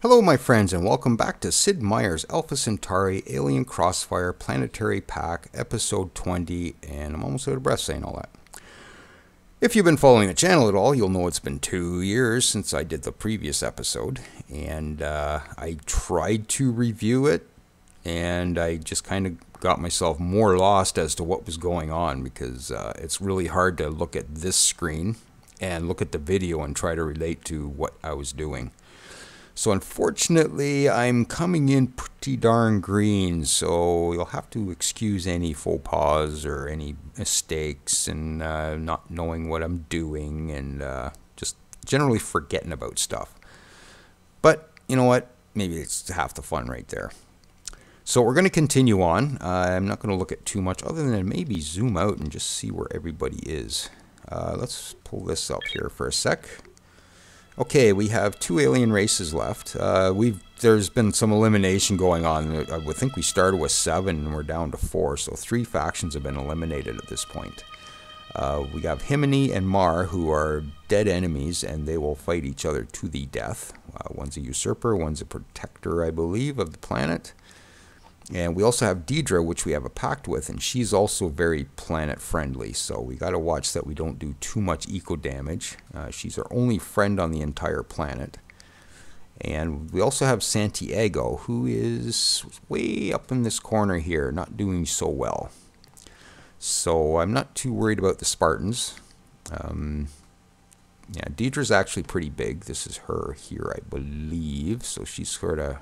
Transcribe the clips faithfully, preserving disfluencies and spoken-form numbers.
Hello my friends, and welcome back to Sid Meier's Alpha Centauri Alien Crossfire Planetary Pack Episode twenty, and I'm almost out of breath saying all that. If you've been following the channel at all, you'll know it's been two years since I did the previous episode, and uh, I tried to review it, and I just kind of got myself more lost as to what was going on, because uh, it's really hard to look at this screen and look at the video and try to relate to what I was doing. So unfortunately, I'm coming in pretty darn green, so you'll have to excuse any faux pas or any mistakes and uh, not knowing what I'm doing and uh, just generally forgetting about stuff. But you know what? Maybe it's half the fun right there. So we're going to continue on. Uh, I'm not going to look at too much other than maybe zoom out and just see where everybody is. Uh, let's pull this up here for a sec. Okay, we have two alien races left. Uh, we've there's been some elimination going on. I think we started with seven and we're down to four, so three factions have been eliminated at this point. Uh, we have Himini and Mar, who are dead enemies, and they will fight each other to the death. Uh, one's a usurper, one's a protector, I believe, of the planet. And we also have Deirdre, which we have a pact with, and she's also very planet-friendly, so we got to watch that we don't do too much eco-damage. Uh, she's our only friend on the entire planet. And we also have Santiago, who is way up in this corner here, not doing so well. So I'm not too worried about the Spartans. Um, yeah, Deirdre's actually pretty big. This is her here, I believe, so she's sort of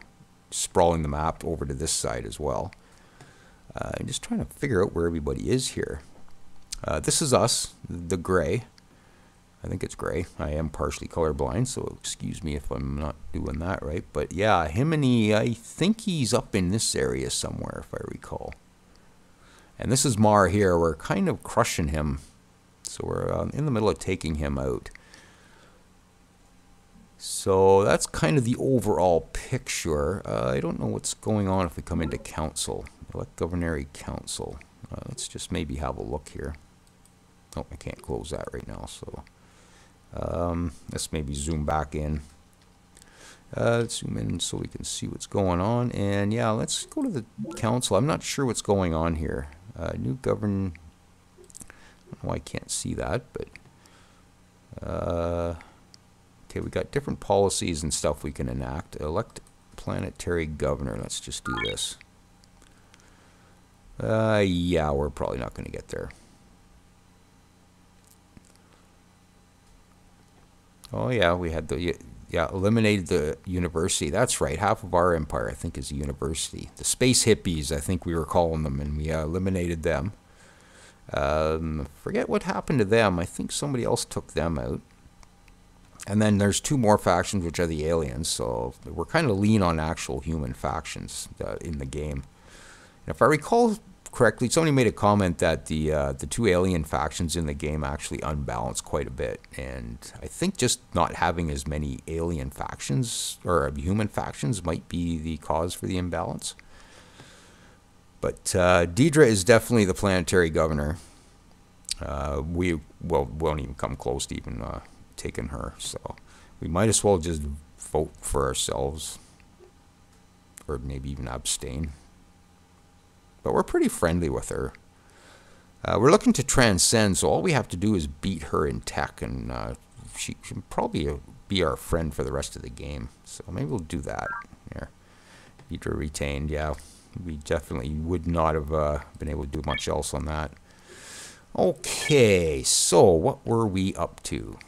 sprawling the map over to this side as well. Uh, I'm just trying to figure out where everybody is here. Uh, this is us, the gray. I think it's gray. I am partially colorblind, so excuse me if I'm not doing that right. But yeah, Himini, I think he's up in this area somewhere, if I recall. And this is Mar here. We're kind of crushing him. So we're uh, in the middle of taking him out. So that's kind of the overall picture. Uh, I don't know what's going on if we come into council. Elect Governary Council. Uh, let's just maybe have a look here. Oh, I can't close that right now, so um, let's maybe zoom back in. Uh, let's zoom in so we can see what's going on. And yeah, let's go to the council. I'm not sure what's going on here. Uh, new govern... Oh, I can't see that, but... Uh, Okay, we got different policies and stuff we can enact. Elect planetary governor. Let's just do this. Uh, yeah, we're probably not going to get there. Oh yeah, we had the yeah eliminated the university. That's right. Half of our empire, I think, is a university. The space hippies, I think we were calling them, and we uh, eliminated them. Um, forget what happened to them. I think somebody else took them out. And then there's two more factions, which are the aliens, so we're kind of lean on actual human factions uh, in the game. And if I recall correctly, somebody made a comment that the uh, the two alien factions in the game actually unbalance quite a bit. And I think just not having as many alien factions, or human factions, might be the cause for the imbalance. But uh, Deirdre is definitely the planetary governor. Uh, we well, won't even come close to even... Uh, taken her, so we might as well just vote for ourselves, or maybe even abstain. But we're pretty friendly with her. Uh, we're looking to transcend, so all we have to do is beat her in tech, and uh, she can probably be our friend for the rest of the game. So maybe we'll do that. Here, Deirdre retained. Yeah, we definitely would not have uh, been able to do much else on that. Okay, so what were we up to?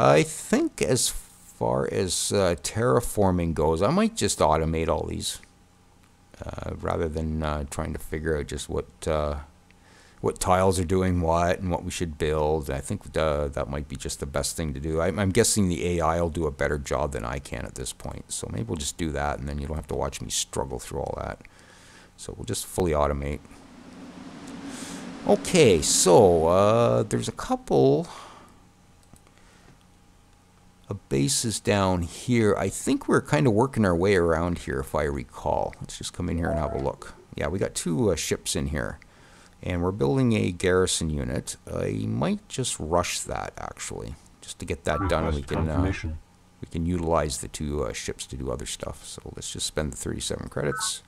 I think as far as uh, terraforming goes, I might just automate all these uh, rather than uh, trying to figure out just what uh, what tiles are doing what and what we should build. I think uh, that might be just the best thing to do. I, I'm guessing the A I will do a better job than I can at this point, so maybe we'll just do that, and then you don't have to watch me struggle through all that. So we'll just fully automate. Okay, so uh, there's a couple... A base is down here. I think we're kind of working our way around here, if I recall. Let's just come in here and have a look. Yeah, we got two uh, ships in here, and we're building a garrison unit. I might just rush that, actually, just to get that done. And we can uh, we can utilize the two uh, ships to do other stuff. So let's just spend the thirty-seven credits.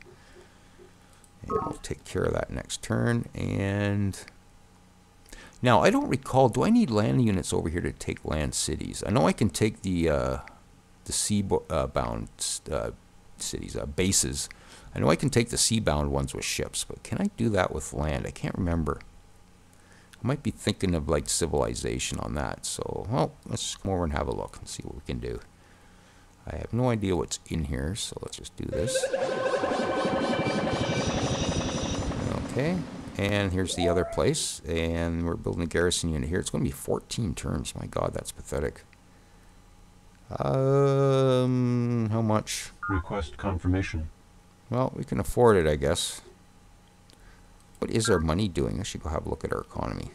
And we'll take care of that next turn. And now I don't recall, do I need land units over here to take land cities? I know I can take the uh, the sea-bound uh, cities, uh, bases. I know I can take the sea-bound ones with ships, but can I do that with land? I can't remember. I might be thinking of like civilization on that. So, well, let's come over and have a look and see what we can do. I have no idea what's in here, so let's just do this. Okay, and here's the other place, and we're building a garrison unit here. It's going to be fourteen turns. My God, that's pathetic. Um, how much? Request confirmation. Well, we can afford it, I guess. What is our money doing? I should go have a look at our economy.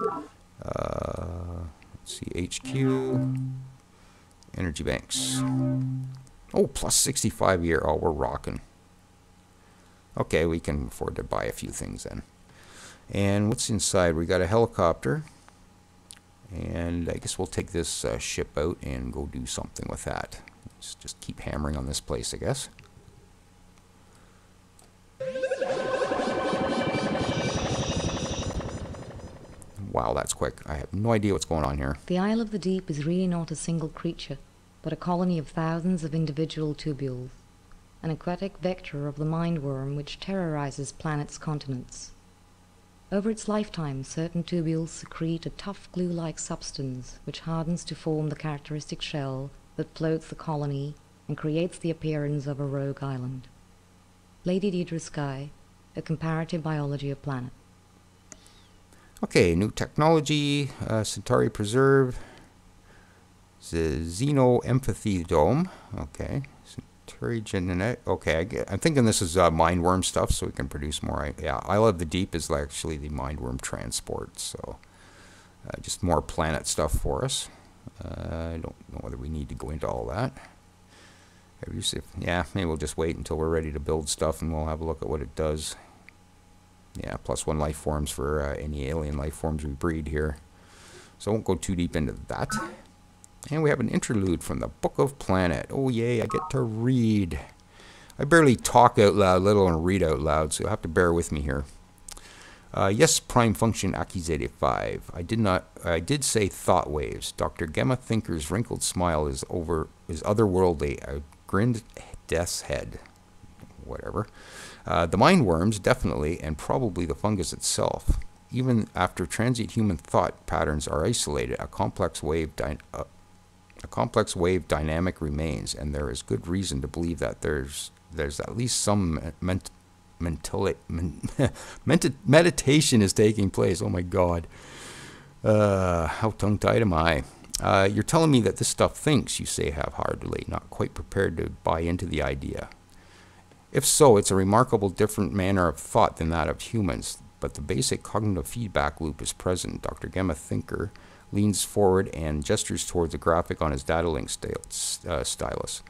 Uh, let's see, H Q, energy banks. Oh, plus sixty-five a year. Oh, we're rocking. Okay, we can afford to buy a few things then. And what's inside? We got a helicopter. And I guess we'll take this uh, ship out and go do something with that. Let's just keep hammering on this place, I guess. Wow, that's quick. I have no idea what's going on here. The Isle of the Deep is really not a single creature, but a colony of thousands of individual tubules. An aquatic vector of the mindworm which terrorizes planet's continents. Over its lifetime, certain tubules secrete a tough glue-like substance which hardens to form the characteristic shell that floats the colony and creates the appearance of a rogue island. Lady Deirdre Sky, A Comparative Biology of Planet. Okay, new technology, uh, Centauri Preserve, the Xeno Empathy Dome, okay. Okay, I'm thinking this is uh, mindworm stuff, so we can produce more. Yeah, Isle of the Deep is actually the mindworm transport, so uh, just more planet stuff for us. Uh, I don't know whether we need to go into all that. Yeah, maybe we'll just wait until we're ready to build stuff, and we'll have a look at what it does. Yeah, plus one life forms for uh, any alien life forms we breed here. So I won't go too deep into that. And we have an interlude from the Book of Planet. Oh, yay, I get to read. I barely talk out loud, let alone read out loud, so you'll have to bear with me here. Uh, yes, prime function Akizete five. I did not. I did say thought waves. Doctor Gamma Thinker's wrinkled smile is over is otherworldly. I grinned death's head. Whatever. Uh, the mindworms, definitely, and probably the fungus itself. Even after transient human thought patterns are isolated, a complex wave dy uh, A complex wave dynamic remains, and there is good reason to believe that there's there's at least some ment mentali men menti meditation is taking place. Oh my God, uh, how tongue-tied am I? Uh, you're telling me that this stuff thinks, you say half-heartedly, not quite prepared to buy into the idea. If so, it's a remarkable different manner of thought than that of humans, but the basic cognitive feedback loop is present. Doctor Gamma Thinker leans forward and gestures towards a graphic on his datalink uh, stylus.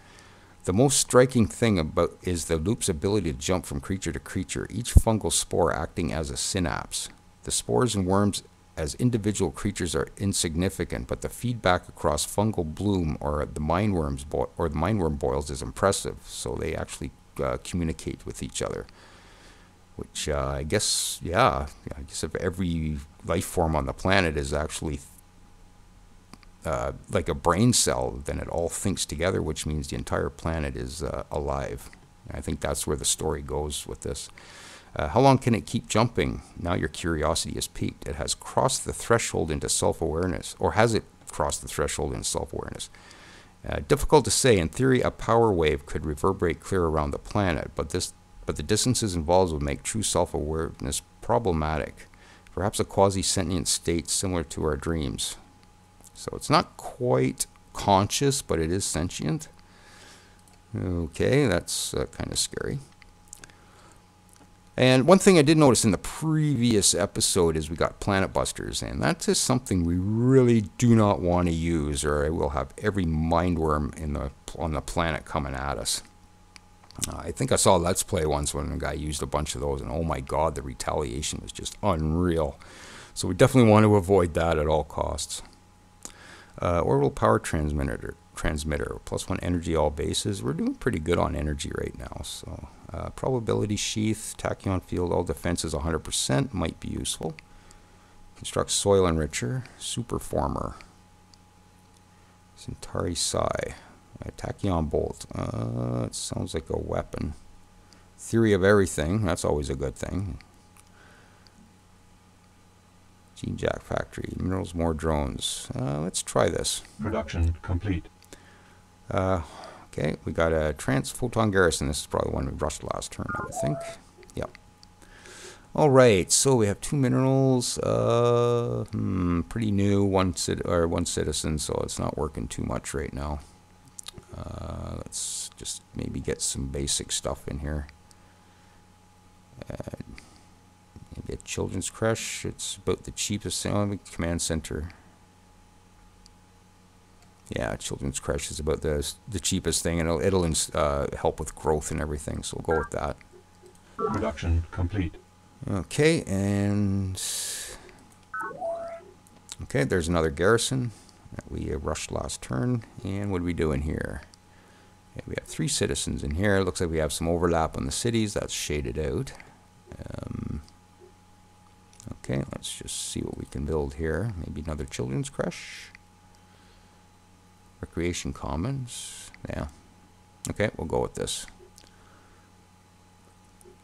The most striking thing about is the loop's ability to jump from creature to creature, each fungal spore acting as a synapse. The spores and worms as individual creatures are insignificant, but the feedback across fungal bloom or the mindworms or the mindworm boils is impressive, so they actually uh, communicate with each other. Which uh, I guess, yeah, I guess if every life form on the planet is actually Uh, like a brain cell, then it all thinks together, which means the entire planet is uh, alive. And I think that's where the story goes with this. Uh, how long can it keep jumping? Now your curiosity is piqued. It has crossed the threshold into self-awareness, or has it crossed the threshold into self-awareness? Uh, difficult to say. In theory, a power wave could reverberate clear around the planet, but this, but the distances involved would make true self-awareness problematic. Perhaps a quasi-sentient state similar to our dreams. So it's not quite conscious, but it is sentient. Okay, that's uh, kind of scary. And one thing I did notice in the previous episode is we got Planet Busters, and that's just something we really do not want to use, or I will have every mindworm in the, on the planet coming at us. Uh, I think I saw Let's Play once when a guy used a bunch of those, and oh my God, the retaliation was just unreal. So we definitely want to avoid that at all costs. Uh, orbital power transmitter, transmitter, plus one energy all bases. We're doing pretty good on energy right now. So uh, probability sheath, tachyon field, all defenses one hundred percent might be useful. Construct soil enricher, superformer, Centauri Psi, Tachyon Bolt. Uh, it sounds like a weapon. Theory of Everything, that's always a good thing. Genejack Factory, minerals, more drones. Uh, let's try this. Production complete. Uh, okay, we got a Trans Fulton Garrison. This is probably one we rushed last turn, I would think. Yep. All right, so we have two minerals. Uh, hmm, pretty new. One cit or one citizen, so it's not working too much right now. Uh, let's just maybe get some basic stuff in here. Uh, maybe a Children's Crèche. It's about the cheapest thing. Oh, Command Center. Yeah, Children's Crèche is about the the cheapest thing, and it'll it'll ins uh, help with growth and everything. So we'll go with that. Production complete. Okay, and okay, there's another garrison that we rushed last turn. And what do we do in here? Okay, we have three citizens in here. It looks like we have some overlap on the cities. That's shaded out. Um, okay, let's just see what we can build here. Maybe another Children's Crèche. Recreation Commons. Yeah. Okay, we'll go with this.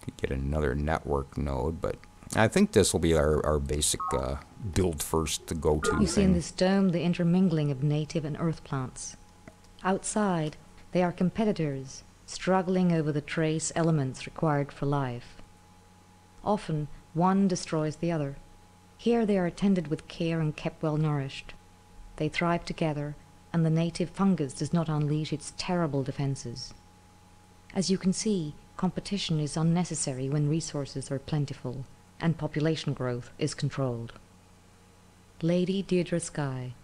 Could get another network node, but I think this will be our, our basic uh, build first to go to. You thing. see in this dome the intermingling of native and earth plants. Outside, they are competitors, struggling over the trace elements required for life. Often, one destroys the other. Here they are tended with care and kept well nourished. They thrive together, and the native fungus does not unleash its terrible defenses. As you can see, competition is unnecessary when resources are plentiful and population growth is controlled. Lady Deirdre Sky,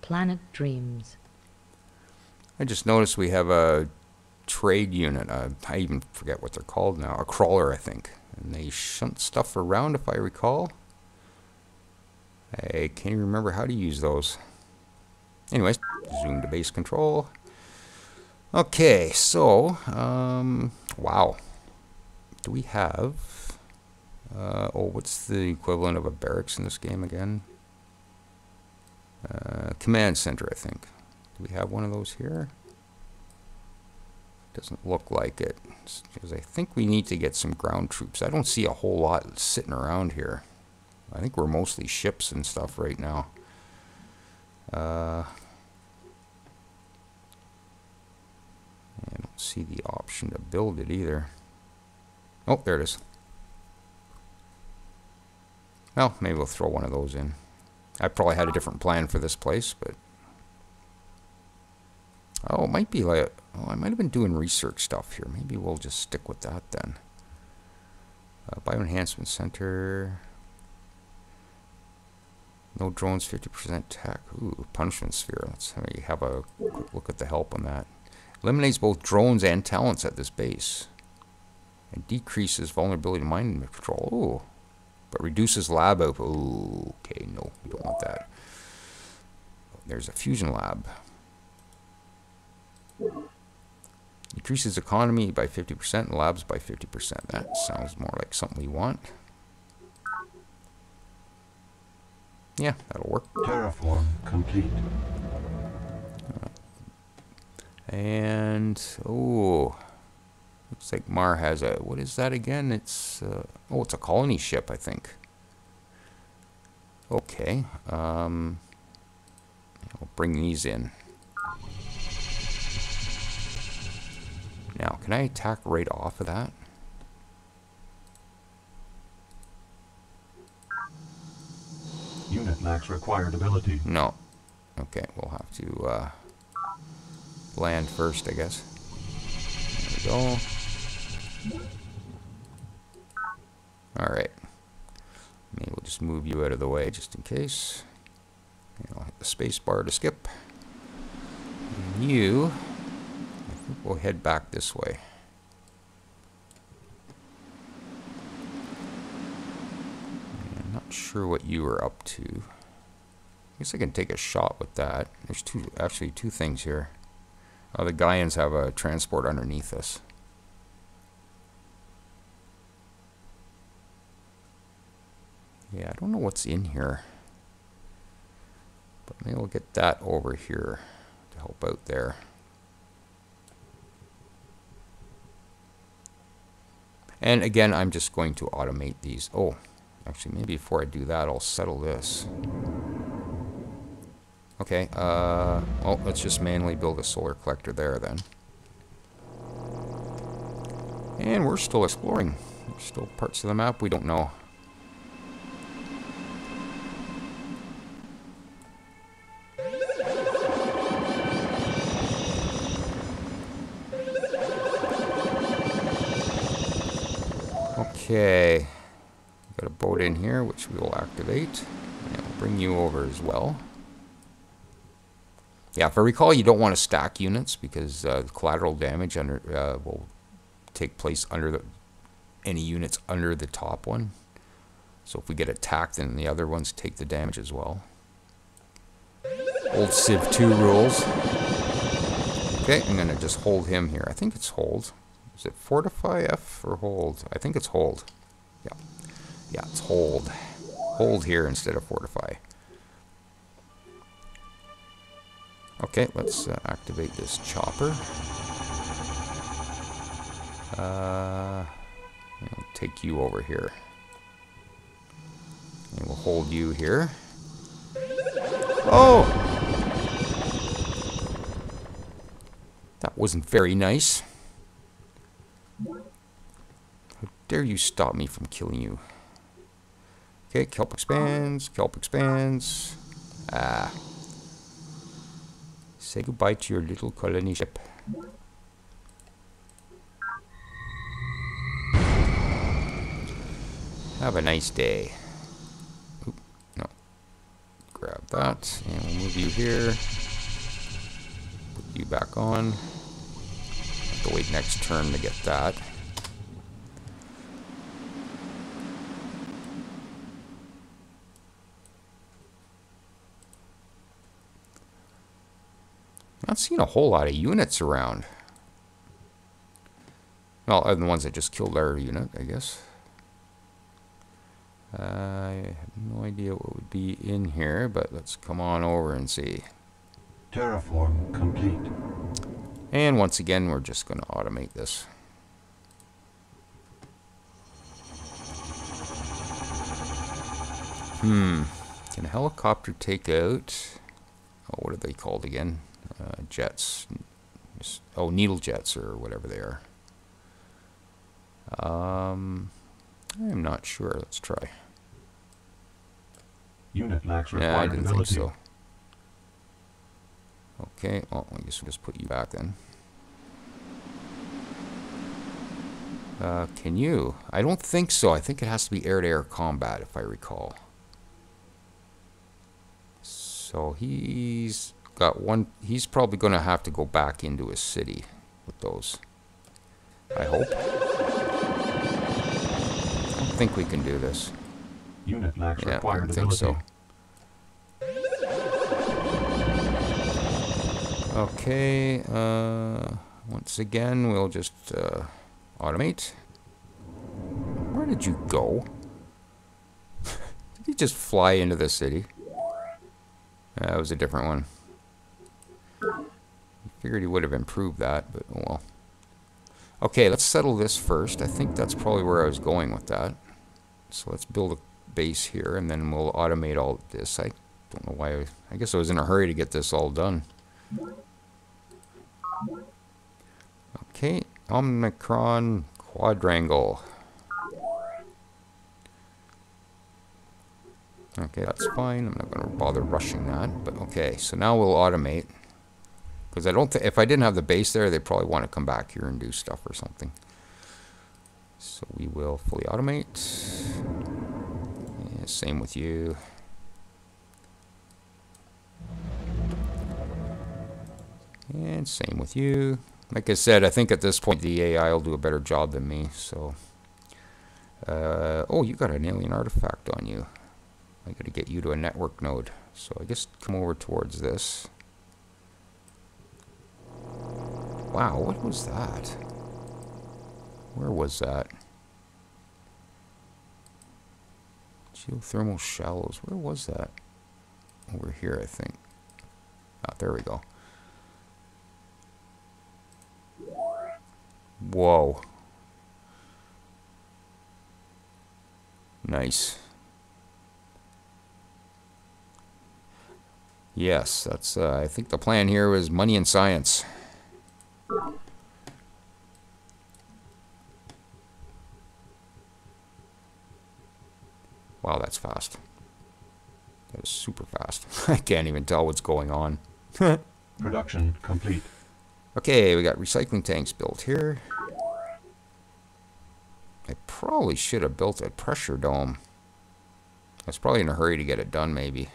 Planet Dreams. I just noticed we have a trade unit. Uh, I even forget what they're called now. A crawler, I think. And they shunt stuff around, if I recall. I can't even remember how to use those. Anyways, zoom to base control. Okay, so, um, wow. Do we have... Uh, oh, what's the equivalent of a barracks in this game again? Uh, Command Center, I think. Do we have one of those here? Doesn't look like it, because I think we need to get some ground troops. I don't see a whole lot sitting around here. I think we're mostly ships and stuff right now. Uh, I don't see the option to build it either. Oh, there it is. Well, maybe we'll throw one of those in. I probably had a different plan for this place, but... Oh, it might be like... Oh, I might have been doing research stuff here. Maybe we'll just stick with that then. Uh, Bio Enhancement Center. No drones, fifty percent tech. Ooh, Punishment Sphere. Let's have a quick look at the help on that. Eliminates both drones and talents at this base. And decreases vulnerability to mind control. Ooh. But reduces lab output. Ooh, okay, no, we don't want that. There's a fusion lab. Increases economy by fifty percent and labs by fifty percent. That sounds more like something we want. Yeah, that'll work. Terraform complete. And, oh... Looks like Mar has a, what is that again? It's, uh, oh, it's a colony ship, I think. Okay, um, I'll bring these in. Now, can I attack right off of that? Unit lacks required ability. No. Okay, we'll have to, uh, land first, I guess. There we go. Alright. Maybe we'll just move you out of the way just in case. And I'll hit the space bar to skip. And you, I think we'll head back this way. I'm not sure what you were up to. I guess I can take a shot with that. There's two, actually two things here. Uh, the Gaians have a transport underneath us. Yeah, I don't know what's in here. But maybe we'll get that over here to help out there. And again, I'm just going to automate these. Oh, actually, maybe before I do that, I'll settle this. Okay, uh, oh, let's just manually build a solar collector there then. And we're still exploring. There's still parts of the map we don't know. Okay, got a boat in here which we will activate, and we'll bring you over as well. Yeah, if I recall, you don't want to stack units because uh, the collateral damage under uh, will take place under the, any units under the top one. So if we get attacked, then the other ones take the damage as well. Old Civ two rules. Okay, I'm gonna just hold him here. I think it's hold. Is it fortify F or hold? I think it's hold. Yeah, yeah, it's hold. Hold here instead of fortify. Okay, let's uh, activate this chopper. Uh, I'll take you over here, and we'll hold you here. Oh, that wasn't very nice. How dare you stop me from killing you? Okay, kelp expands, kelp expands. Ah. Say goodbye to your little colony ship. Have a nice day. Oop, no. Grab that, and we'll move you here. Put you back on. Have to wait next turn to get that. Not seeing a whole lot of units around. Well, other than the ones that just killed our unit, I guess. Uh, I have no idea what would be in here, but let's come on over and see. Terraform complete. And once again, we're just going to automate this. Hmm. Can a helicopter take out... Oh, what are they called again? Uh, jets. Oh, needle jets or whatever they are. Um, I'm not sure. Let's try. Unit lacks required. Yeah, I didn't think so. Okay, well, I guess we'll just put you back then. Uh, can you? I don't think so. I think it has to be air-to-air combat, if I recall. So he's... got one. He's probably going to have to go back into his city with those. I hope. I don't think we can do this. Unit lacks yeah, I don't think so. Okay. Uh, once again, we'll just uh, automate. Where did you go? Did he just fly into the city? That uh, was a different one. I figured he would have improved that, but oh well. Okay, let's settle this first. I think that's probably where I was going with that. So let's build a base here, and then we'll automate all of this. I don't know why. I, was, I guess I was in a hurry to get this all done. Okay, Omicron Quadrangle. Okay, that's fine. I'm not going to bother rushing that. But okay, so now we'll automate. Because I don't think, if I didn't have the base there, they'd probably want to come back here and do stuff or something. So we will fully automate. Yeah, same with you. And same with you. Like I said, I think at this point the A I will do a better job than me. So, uh, oh, you got an alien artifact on you. I'm going to get you to a network node. So I guess come over towards this. Wow, what was that? Where was that? Geothermal shallows. Where was that? Over here, I think. Ah, there we go. Whoa. Nice. Yes, that's, uh, I think the plan here is money and science. Wow, that's fast. That is super fast. I can't even tell what's going on. Production complete. Okay, we got recycling tanks built here. I probably should have built a pressure dome. I was probably in a hurry to get it done, maybe.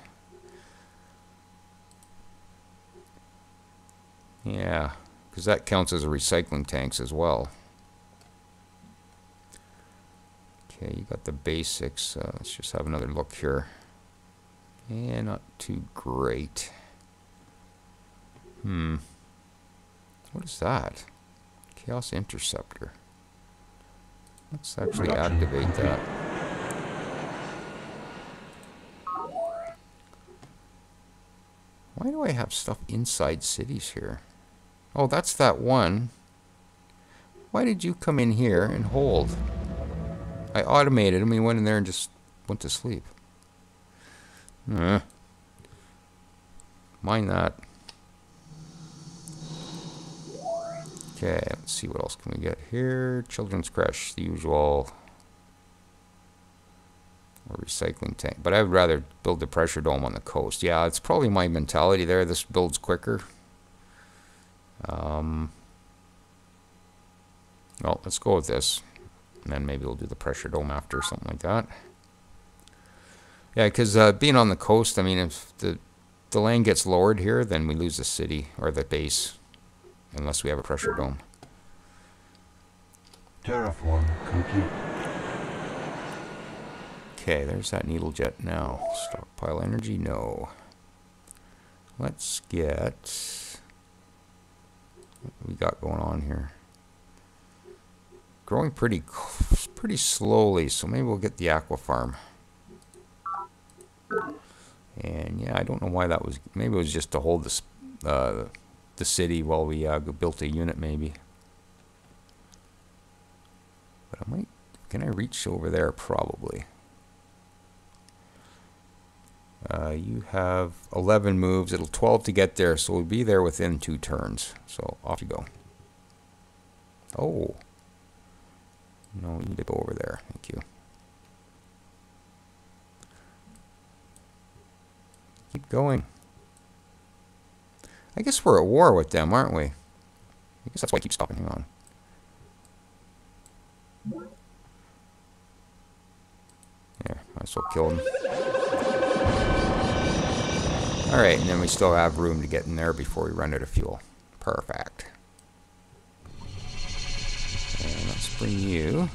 Yeah, because that counts as a recycling tanks as well. Okay, you got the basics. Uh, let's just have another look here. Yeah, not too great. Hmm. What is that? Chaos Interceptor. Let's actually activate that. Why do I have stuff inside cities here? Oh, that's that one. Why did you come in here and hold? I automated him. He went in there and just went to sleep. Uh, mind that. Okay, let's see what else can we get here. Children's Crèche, the usual. Or recycling tank. But I would rather build the pressure dome on the coast. Yeah, it's probably my mentality there. This builds quicker. Um, well, let's go with this. And then maybe we'll do the pressure dome after, something like that. Yeah, because uh, being on the coast, I mean, if the, the land gets lowered here, then we lose the city or the base. Unless we have a pressure dome. Terraform complete. Okay, there's that needle jet now. Stockpile energy? No. Let's get... What do we got going on here? Growing pretty, pretty slowly, so maybe we'll get the Aqua Farm. And yeah, I don't know why that was... Maybe it was just to hold this... Uh, the city while we uh, built a unit, maybe. But I might... Can I reach over there? Probably. Uh, you have eleven moves. It'll twelve to get there, so we'll be there within two turns. So, off you go. Oh. No, you need to go over there. Thank you. Keep going. I guess we're at war with them, aren't we? I guess that's why I keep stopping. Hang on. Yeah, might as well kill them. Alright, and then we still have room to get in there before we run out of fuel. Perfect. And let's bring you...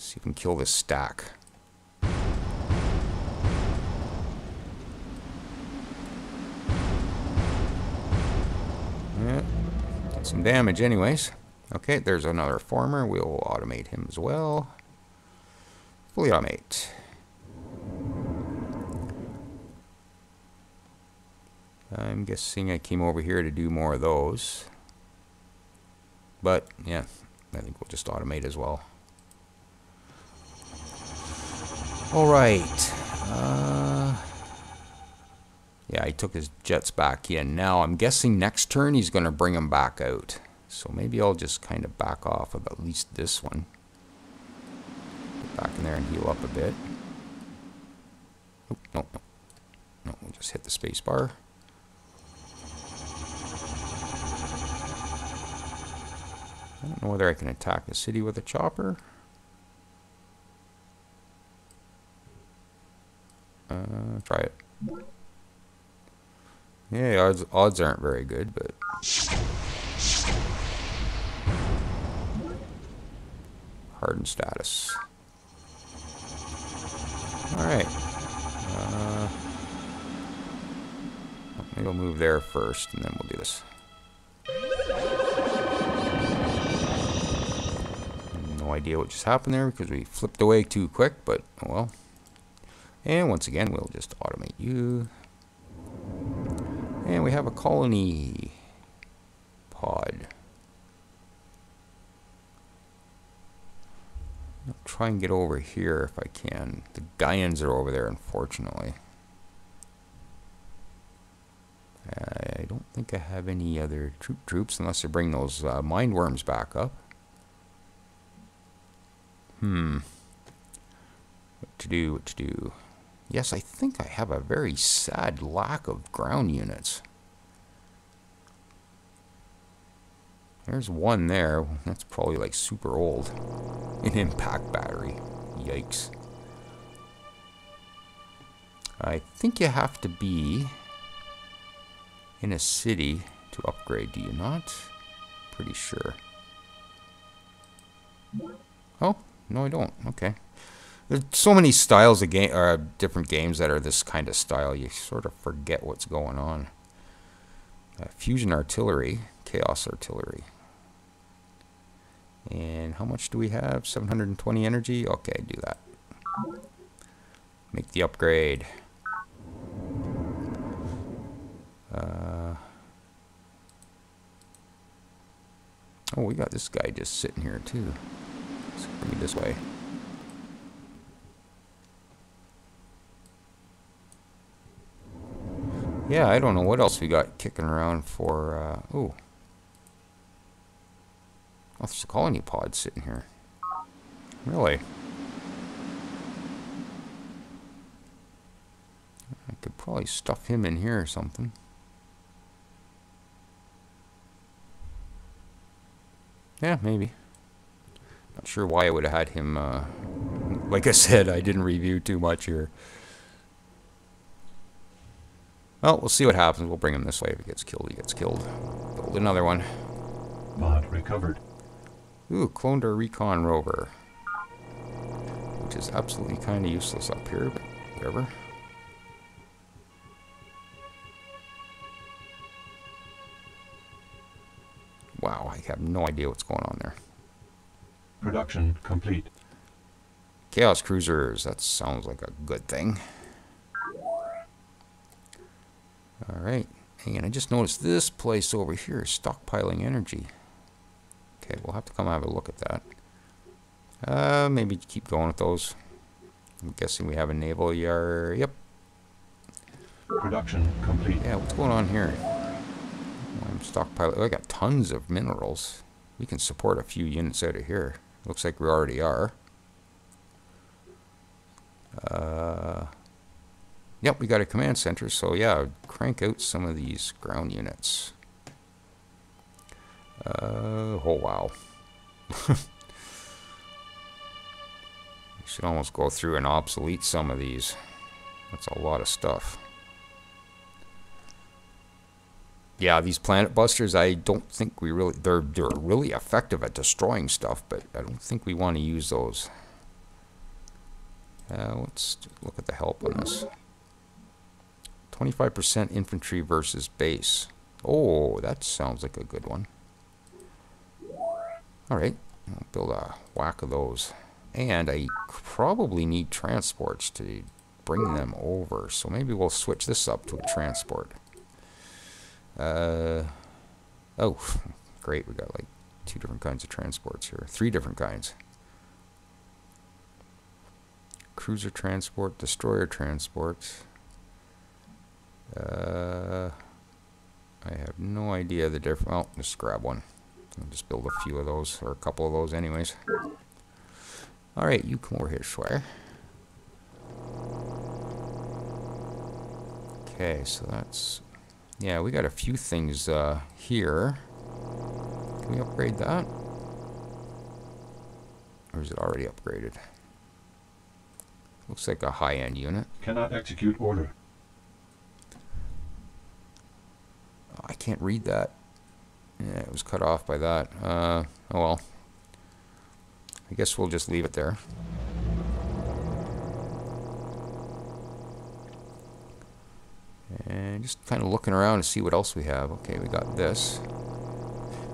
So you can kill this stack. Yeah, got some damage anyways. Okay, there's another farmer. We'll automate him as well. Fully automate. I'm guessing I came over here to do more of those. But, yeah, I think we'll just automate as well. Alright, uh, yeah, he took his jets back in. Now, I'm guessing next turn he's going to bring them back out. So maybe I'll just kind of back off of at least this one. Get back in there and heal up a bit. Oh, no, no, no, we'll just hit the space bar. I don't know whether I can attack the city with a chopper. Uh, try it. Yeah, odds, odds aren't very good, but... Hardened status. Alright. Uh, maybe we'll move there first, and then we'll do this. No idea what just happened there, because we flipped away too quick, but oh well. And once again, we'll just automate you. And we have a colony pod. I'll try and get over here if I can. The Gaians are over there, unfortunately. I don't think I have any other troop troops, unless I bring those uh, mind worms back up. Hmm. What to do, what to do. Yes, I think I have a very sad lack of ground units. There's one there. That's probably like super old. An impact battery. Yikes. I think you have to be in a city to upgrade, do you not? Pretty sure. Oh, no I don't. Okay. There's so many styles of game, or different games that are this kind of style, you sort of forget what's going on. Uh, fusion artillery, chaos artillery. And how much do we have? seven hundred twenty energy? Okay, do that. Make the upgrade. Uh, oh, we got this guy just sitting here too. Let's bring it this way. Yeah, I don't know what else we got kicking around for, uh, ooh. Oh, there's a colony pod sitting here. Really? I could probably stuff him in here or something. Yeah, maybe. Not sure why I would have had him, uh, like I said, I didn't review too much here. Well, we'll see what happens. We'll bring him this way. If he gets killed, he gets killed. Build another one. Mod recovered. Ooh, cloned our recon rover. Which is absolutely kind of useless up here, but whatever. Wow, I have no idea what's going on there. Production complete. Chaos cruisers. That sounds like a good thing. Alright, and I just noticed this place over here is stockpiling energy. Okay, we'll have to come have a look at that. Uh, maybe keep going with those. I'm guessing we have a naval yard. Yep. Production complete. Yeah, what's going on here? I'm stockpiling. Oh, I got tons of minerals. We can support a few units out of here. Looks like we already are. Uh... Yep, we got a command center, so yeah, crank out some of these ground units. Uh, oh, wow. I should almost go through and obsolete some of these. That's a lot of stuff. Yeah, these Planet Busters, I don't think we really... They're, they're really effective at destroying stuff, but I don't think we want to use those. Uh, let's look at the help on this. twenty-five percent infantry versus base. Oh, that sounds like a good one. Alright, I'll build a whack of those. And I probably need transports to bring them over, so maybe we'll switch this up to a transport. Uh, oh, great, we got like two different kinds of transports here. Three different kinds. Cruiser transport, destroyer transport. Uh, I have no idea the difference. Well, just grab one. I'll just build a few of those, or a couple of those anyways. Alright, you come over here, Schweier. Okay, so that's... Yeah, we got a few things uh, here. Can we upgrade that? Or is it already upgraded? Looks like a high-end unit. Cannot execute order. I can't read that. Yeah, it was cut off by that. Uh, oh well. I guess we'll just leave it there. And just kind of looking around to see what else we have. Okay, we got this.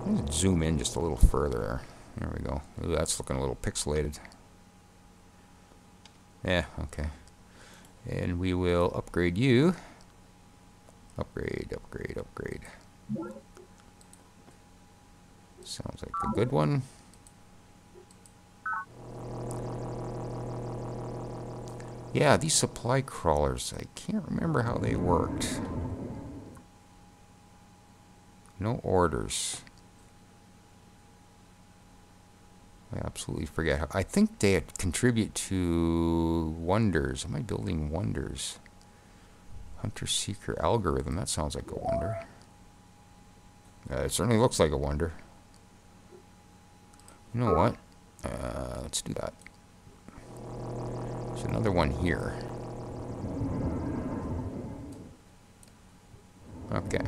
Let's zoom in just a little further. There we go. Ooh, that's looking a little pixelated. Yeah, okay. And we will upgrade you. Upgrade, upgrade, upgrade. Sounds like the good one. Yeah, these supply crawlers, I can't remember how they worked. No orders. I absolutely forget how. I think they contribute to wonders. Am I building wonders? Hunter-seeker algorithm, that sounds like a wonder. Uh, it certainly looks like a wonder. You know what? Uh, let's do that. There's another one here. Okay.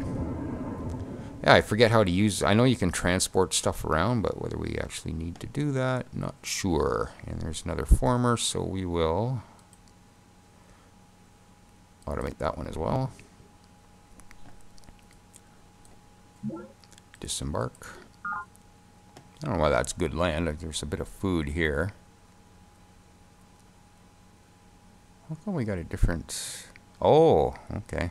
Yeah, I forget how to use... I know you can transport stuff around, but whether we actually need to do that, not sure. And there's another former, so we will automate that one as well. Disembark. I don't know why that's good land. There's a bit of food here. How come we got a different... Oh, okay.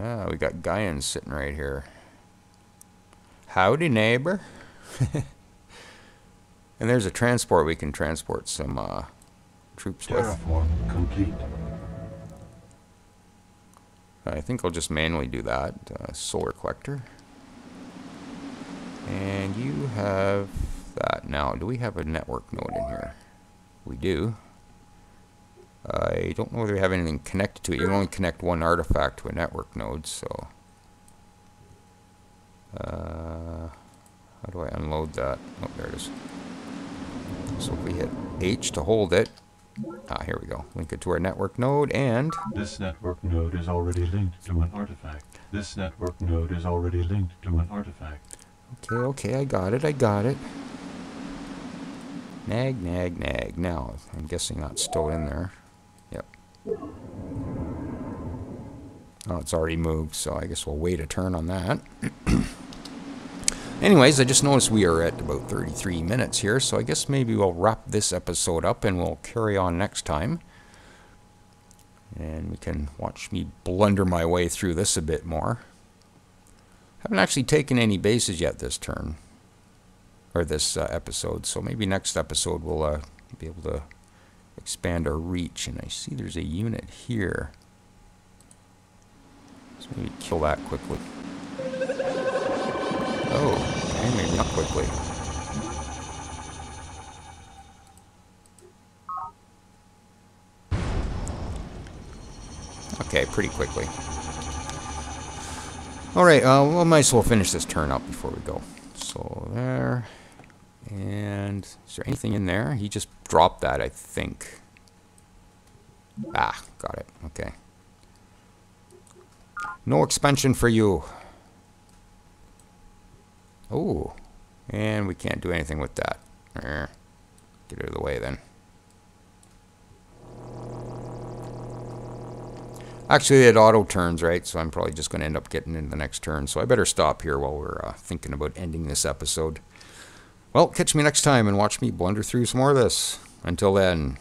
Ah, we got Guyans sitting right here. Howdy, neighbor. And there's a transport. We can transport some uh, troops with. Terraform complete. I think I'll just manually do that. Uh, solar collector. And you have that now. Do we have a network node in here? We do. I don't know whether we have anything connected to it. You can only connect one artifact to a network node, so... Uh, how do I unload that? Oh, there it is. So if we hit H to hold it... Ah, here we go. Link it to our network node, and... This network node is already linked to an artifact. This network node is already linked to an artifact. Okay, okay, I got it, I got it. Nag, nag, nag. Now, I'm guessing that's still in there. Oh, it's already moved, so I guess we'll wait a turn on that. Anyways, I just noticed we are at about thirty-three minutes here, so I guess maybe we'll wrap this episode up and we'll carry on next time. And we can watch me blunder my way through this a bit more. Haven't actually taken any bases yet this turn, or this uh, episode, so maybe next episode we'll uh, be able to expand our reach. And I see there's a unit here. So maybe kill that quickly. Oh, okay, maybe not quickly. Okay, pretty quickly. Alright, uh, well, I might as well finish this turn up before we go. So, there. And is there anything in there? He just dropped that, I think. Ah, got it. Okay. No expansion for you. Oh, and we can't do anything with that. Get out of the way then. Actually, it auto turns, right? So I'm probably just going to end up getting into the next turn. So I better stop here while we're uh, thinking about ending this episode. Well, catch me next time and watch me blunder through some more of this. Until then.